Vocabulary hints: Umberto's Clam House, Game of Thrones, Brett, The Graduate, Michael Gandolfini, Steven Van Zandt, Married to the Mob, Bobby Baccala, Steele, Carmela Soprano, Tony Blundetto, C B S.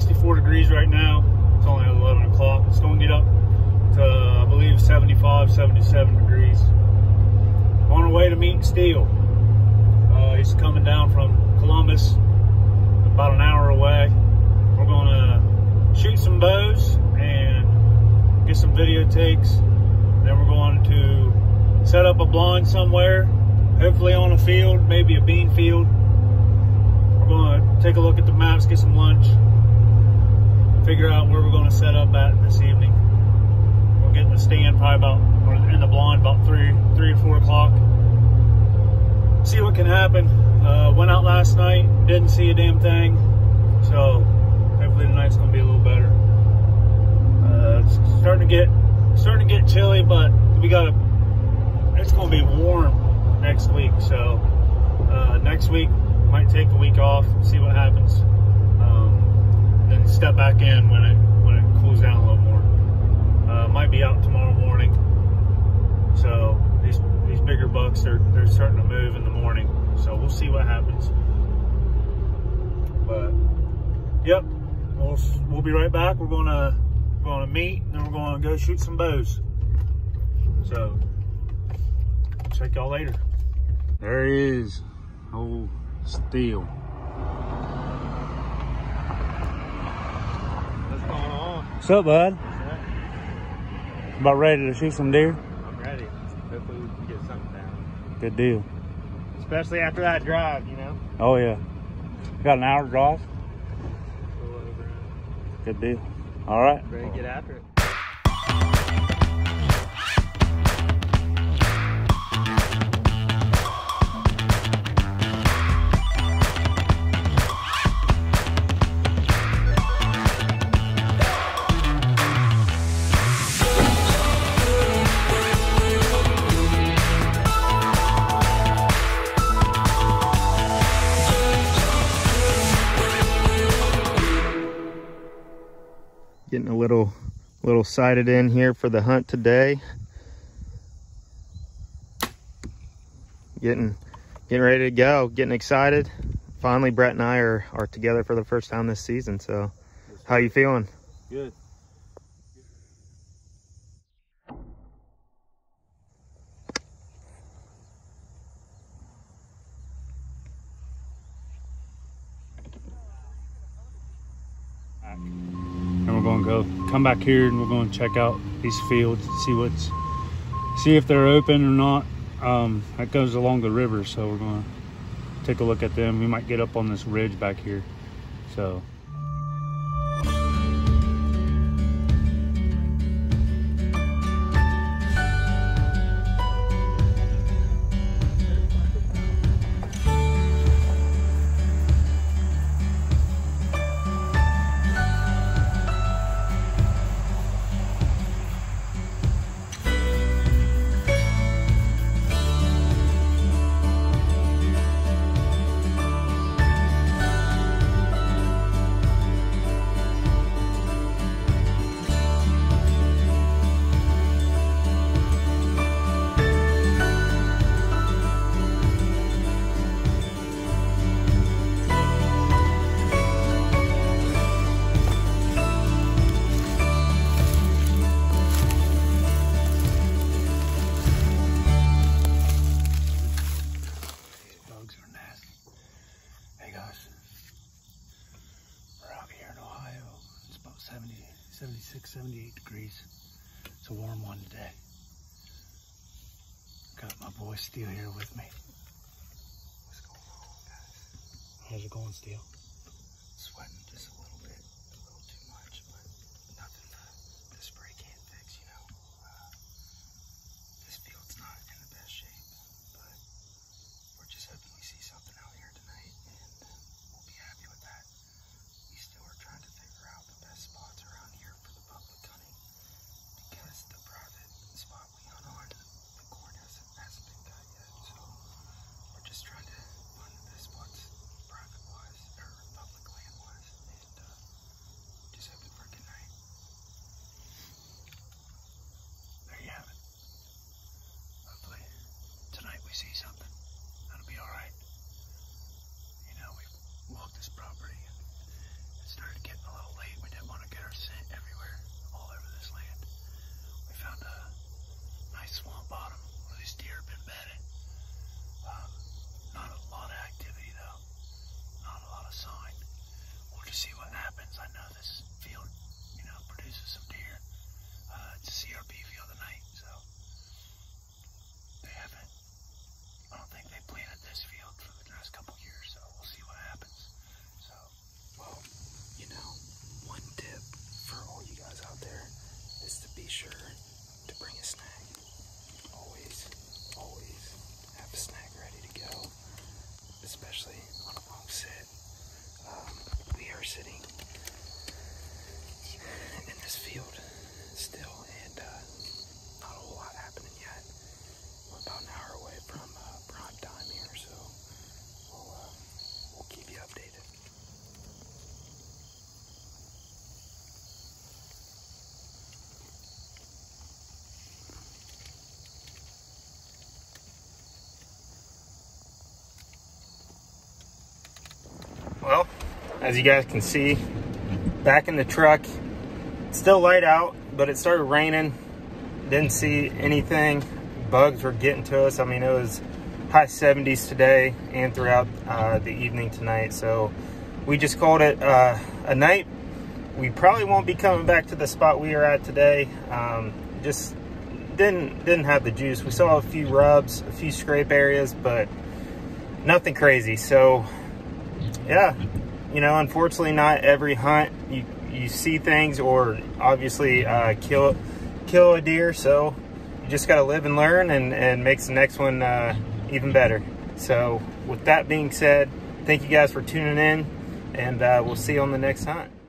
64 degrees right now. It's only 11 o'clock. It's going to get up to, I believe, 75, 77 degrees. On our way to meet Steele. He's coming down from Columbus, about an hour away. We're going to shoot some bows and get some video takes. Then we're going to set up a blind somewhere, hopefully on a field, maybe a bean field. We're going to take a look at the maps, get some lunch, figure out where we're going to set up at this evening. We'll get in the stand probably about, or in the blind about 3 or 4 o'clock. See what can happen. Went out last night, didn't see a damn thing. So hopefully tonight's going to be a little better. It's starting to get chilly, but we got it's going to be warm next week. So next week might take a week off, see what happens. Then step back in when it cools down a little more. Might be out tomorrow morning. So these bigger bucks they're starting to move in the morning. So we'll see what happens. But yep, we'll be right back. We're going to meet, and then we're going to go shoot some bows. So, check y'all later. There he is, old Steele. What's going on? What's up, bud? What's up? About ready to shoot some deer? I'm ready. Hopefully we can get something down. Good deal. Especially after that drive, you know? Oh, yeah. Got an hour drive? Good deal. All right. Ready to get after it. Getting a little sighted in here for the hunt today. Getting ready to go, getting excited. Finally, Brett and I are together for the first time this season. So, how you feeling? Good. Come back here and we're going to check out these fields, see if they're open or not. That goes along the river, so we're going to take a look at them. We might get up on this ridge back here. So Steele here with me. What's going on, guys? How's it going, Steele? Sweating just a little bit, a little too much, but nothing that the spray can't fix, you know. This field's not in the best shape, but we're just hoping we see something out here tonight, and we'll be happy with that. We still are trying to figure out the best spots around here for the public hunting, because the private spot we hunt on, the corn hasn't been done yet, so we're just trying to find the best spots private-wise, or public land-wise, and just hoping for a good night. There you have it. Hopefully tonight we see something. That'll be alright. You know, we've walked this property and it started getting a little as you guys can see. Back in the truck, it's still light out, but it started raining. Didn't see anything. Bugs were getting to us. I mean, it was high 70s today and throughout the evening tonight. So we just called it a night. We probably won't be coming back to the spot we are at today. Just didn't have the juice. We saw a few rubs, a few scrape areas, but nothing crazy. So yeah, you know, unfortunately not every hunt you see things or obviously kill a deer. So you just got to live and learn and makes the next one even better. So with that being said, thank you guys for tuning in, and we'll see you on the next hunt.